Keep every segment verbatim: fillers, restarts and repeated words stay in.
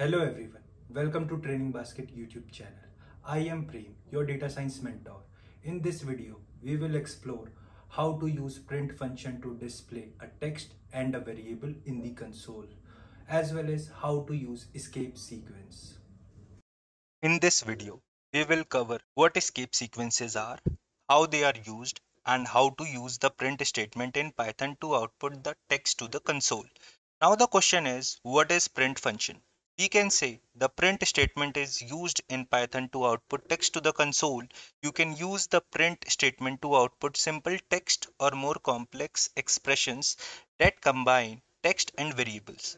Hello everyone, welcome to Training Basket YouTube channel. I am Prem, your data science mentor. In this video, we will explore how to use print function to display a text and a variable in the console, as well as how to use escape sequence. In this video, we will cover what escape sequences are, how they are used, and how to use the print statement in Python to output the text to the console. Now the question is, what is print function? We can say the print statement is used in Python to output text to the console. You can use the print statement to output simple text or more complex expressions that combine text and variables.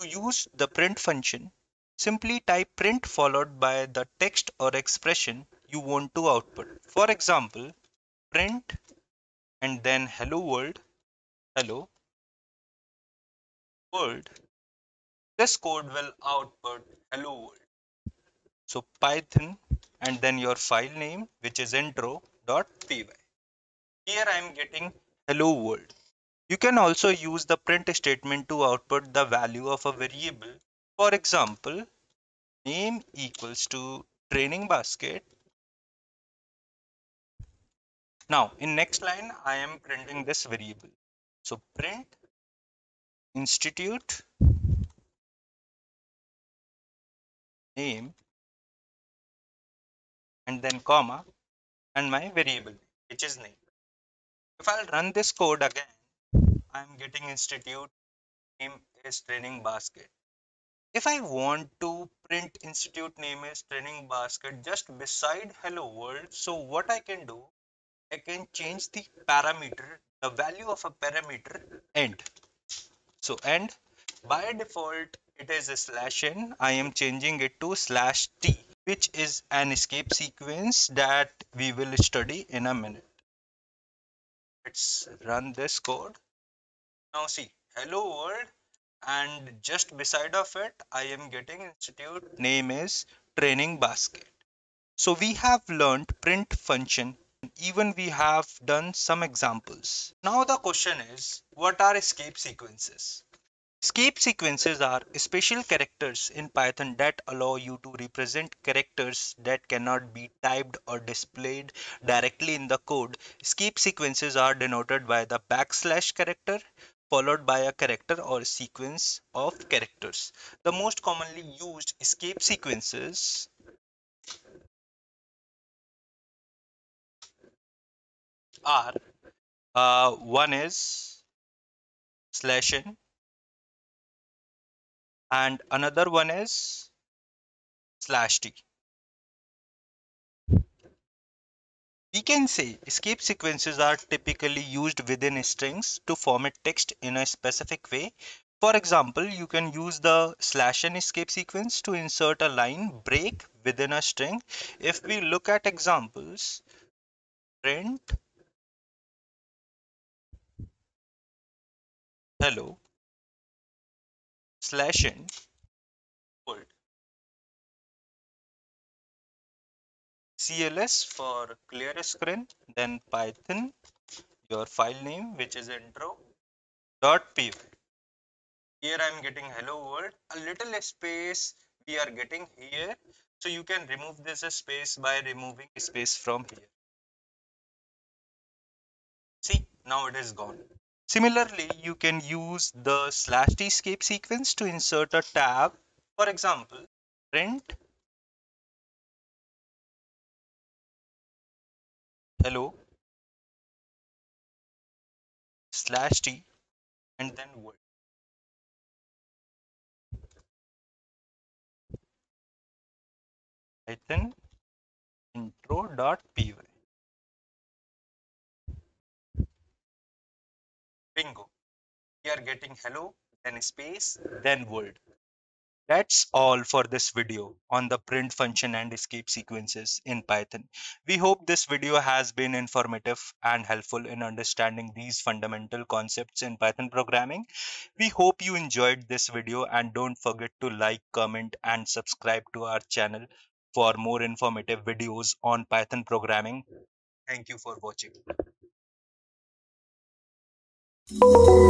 To use the print function, simply type print followed by the text or expression you want to output. For example, print and then hello world, hello world. This code will output hello world. So Python and then your file name, which is intro dot p y. Here I am getting hello world. You can also use the print statement to output the value of a variable. For example, name equals to training basket. Now in next line, I am printing this variable. So print institute name and then comma and my variable, which is name. If I'll run this code again, I'm getting institute name is training basket. If I want to print institute name is training basket just beside hello world, so what I can do, I can change the parameter, the value of a parameter end. So end, by default it is a slash n. I am changing it to slash t, which is an escape sequence that we will study in a minute. Let's run this code. Now see, hello world, and just beside of it, I am getting institute name is training basket. So we have learned print function. Even we have done some examples. Now the question is, what are escape sequences? Escape sequences are special characters in Python that allow you to represent characters that cannot be typed or displayed directly in the code. Escape sequences are denoted by the backslash character followed by a character or sequence of characters. The most commonly used escape sequences are uh, one is slash n. And another one is slash t. We can say escape sequences are typically used within strings to format text in a specific way. For example, you can use the slash n escape sequence to insert a line break within a string. If we look at examples, print hello slash n world. C L S for clear screen, then Python, your file name, which is intro dot p y. Here I am getting hello world, a little space we are getting here. So you can remove this space by removing space from here. See, now it is gone. Similarly, you can use the slash t escape sequence to insert a tab. For example, print hello slash t and then world. Python intro dot p y. Bingo, we are getting hello, then space, then world. That's all for this video on the print function and escape sequences in Python. We hope this video has been informative and helpful in understanding these fundamental concepts in Python programming. We hope you enjoyed this video and don't forget to like, comment, and subscribe to our channel for more informative videos on Python programming. Thank you for watching. You